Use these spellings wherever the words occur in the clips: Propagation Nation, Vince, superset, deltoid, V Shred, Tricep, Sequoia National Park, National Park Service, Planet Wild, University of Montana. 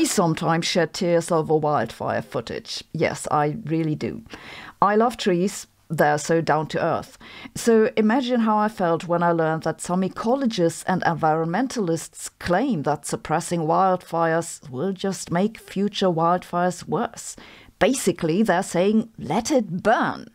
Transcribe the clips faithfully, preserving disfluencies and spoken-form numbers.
I sometimes shed tears over wildfire footage. Yes, I really do. I love trees. They're so down to earth. So imagine how I felt when I learned that some ecologists and environmentalists claim that suppressing wildfires will just make future wildfires worse. Basically, they're saying, let it burn.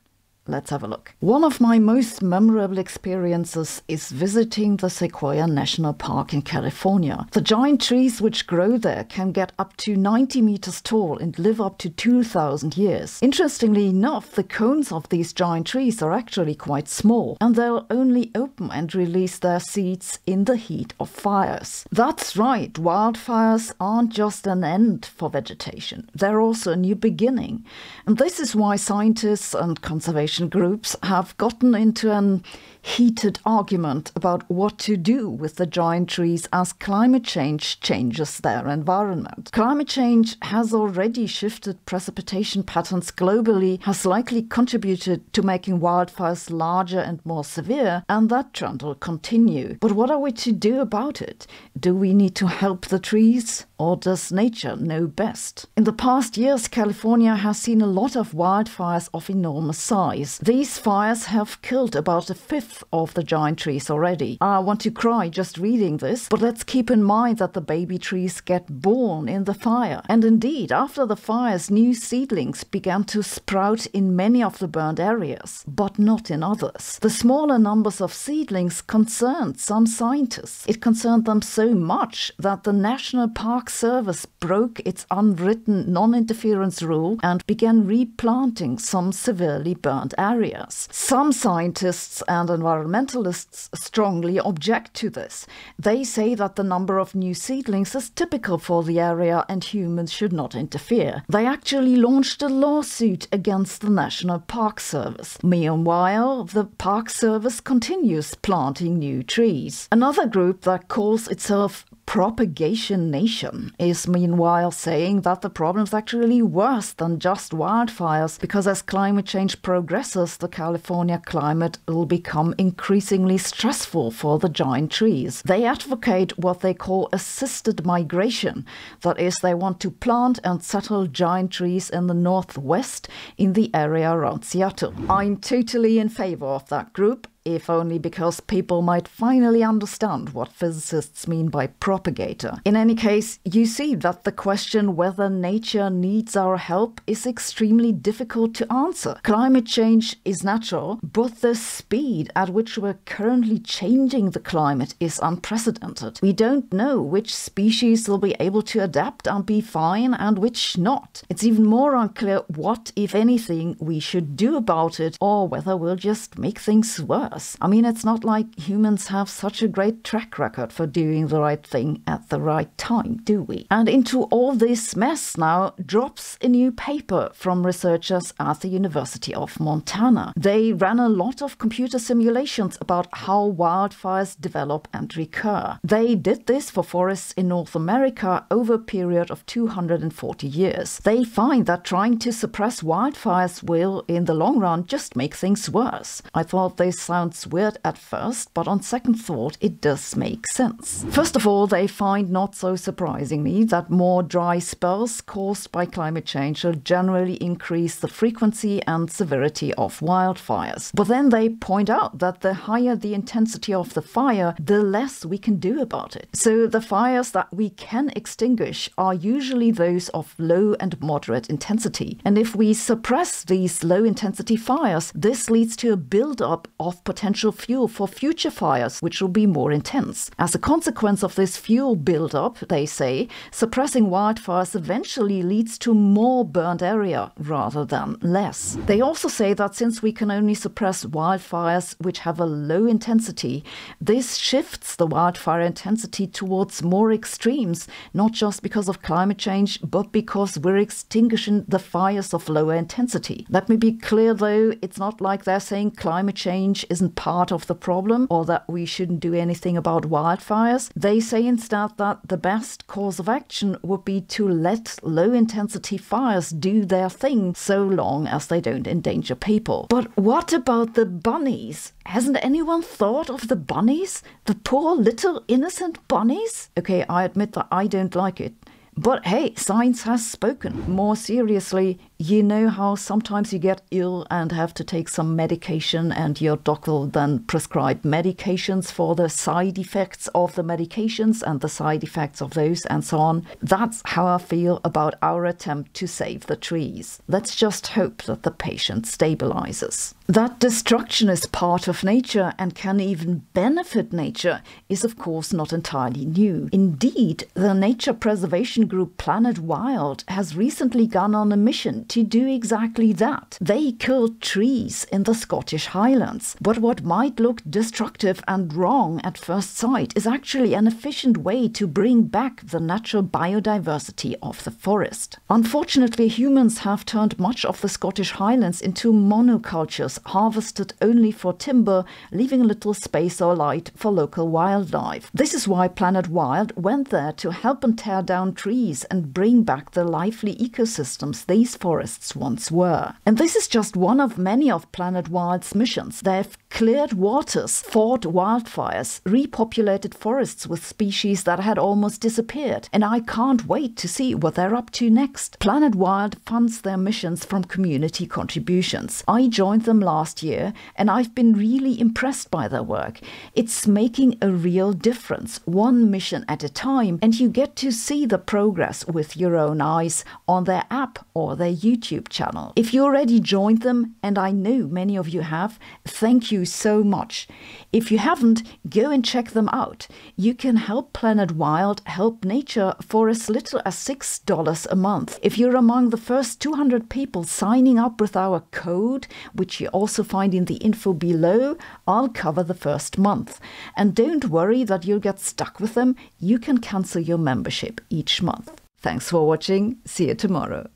Let's have a look. One of my most memorable experiences is visiting the Sequoia National Park in California. The giant trees which grow there can get up to ninety meters tall and live up to two thousand years. Interestingly enough, the cones of these giant trees are actually quite small, and they'll only open and release their seeds in the heat of fires. That's right, wildfires aren't just an end for vegetation. They're also a new beginning. And this is why scientists and conservation groups have gotten into an heated argument about what to do with the giant trees as climate change changes their environment. Climate change has already shifted precipitation patterns globally, has likely contributed to making wildfires larger and more severe, and that trend will continue. But what are we to do about it? Do we need to help the trees, or does nature know best? In the past years, California has seen a lot of wildfires of enormous size. These fires have killed about a fifth of the giant trees already. I want to cry just reading this, but let's keep in mind that the baby trees get born in the fire. And indeed, after the fires, new seedlings began to sprout in many of the burned areas, but not in others. The smaller numbers of seedlings concerned some scientists. It concerned them so much that the National Park Service broke its unwritten non-interference rule and began replanting some severely burned areas. Some scientists and environmentalists strongly object to this. They say that the number of new seedlings is typical for the area and humans should not interfere. They actually launched a lawsuit against the National Park Service. Meanwhile, the Park Service continues planting new trees. Another group that calls itself Propagation Nation is meanwhile saying that the problem is actually worse than just wildfires, because as climate change progresses, the California climate will become increasingly stressful for the giant trees. They advocate what they call assisted migration. That is, they want to plant and settle giant trees in the northwest in the area around Seattle. I'm totally in favor of that group, if only because people might finally understand what physicists mean by propagator. In any case, you see that the question whether nature needs our help is extremely difficult to answer. Climate change is natural, but the speed at which we're currently changing the climate is unprecedented. We don't know which species will be able to adapt and be fine and which not. It's even more unclear what, if anything, we should do about it, or whether we'll just make things worse. I mean, it's not like humans have such a great track record for doing the right thing at the right time, do we? And into all this mess now drops a new paper from researchers at the University of Montana. They ran a lot of computer simulations about how wildfires develop and recur. They did this for forests in North America over a period of two hundred forty years. They find that trying to suppress wildfires will, in the long run, just make things worse. I thought they sounded Sounds weird at first, but on second thought it does make sense. First of all, they find, not so surprisingly, that more dry spells caused by climate change will generally increase the frequency and severity of wildfires. But then they point out that the higher the intensity of the fire, the less we can do about it. So the fires that we can extinguish are usually those of low and moderate intensity. And if we suppress these low intensity fires, this leads to a build-up of potential fuel for future fires, which will be more intense. As a consequence of this fuel buildup, they say, suppressing wildfires eventually leads to more burned area rather than less. They also say that since we can only suppress wildfires which have a low intensity, this shifts the wildfire intensity towards more extremes, not just because of climate change, but because we're extinguishing the fires of lower intensity. Let me be clear though, it's not like they're saying climate change isn't part of the problem, or that we shouldn't do anything about wildfires. They say instead that the best course of action would be to let low-intensity fires do their thing, so long as they don't endanger people. But what about the bunnies? Hasn't anyone thought of the bunnies? The poor little innocent bunnies? Okay, I admit that I don't like it. But hey, science has spoken. More seriously, you know how sometimes you get ill and have to take some medication, and your doctor will then prescribe medications for the side effects of the medications and the side effects of those and so on. That's how I feel about our attempt to save the trees. Let's just hope that the patient stabilizes. That destruction is part of nature and can even benefit nature is of course not entirely new. Indeed, the nature preservation group Planet Wild has recently gone on a mission to do exactly that. They killed trees in the Scottish Highlands. But what might look destructive and wrong at first sight is actually an efficient way to bring back the natural biodiversity of the forest. Unfortunately, humans have turned much of the Scottish Highlands into monocultures, harvested only for timber, leaving little space or light for local wildlife. This is why Planet Wild went there to help and tear down trees and bring back the lively ecosystems these forests once were. And this is just one of many of Planet Wild's missions. They've cleared waters, fought wildfires, repopulated forests with species that had almost disappeared, and I can't wait to see what they're up to next. Planet Wild funds their missions from community contributions. I joined them last year, and I've been really impressed by their work. It's making a real difference, one mission at a time, and you get to see the progress with your own eyes on their app or their YouTube channel. If you already joined them, and I know many of you have, thank you so much. If you haven't, go and check them out. You can help Planet Wild help nature for as little as six dollars a month. If you're among the first two hundred people signing up with our code, which you also find in the info below, I'll cover the first month. And don't worry that you'll get stuck with them. You can cancel your membership each month. Thanks for watching. See you tomorrow.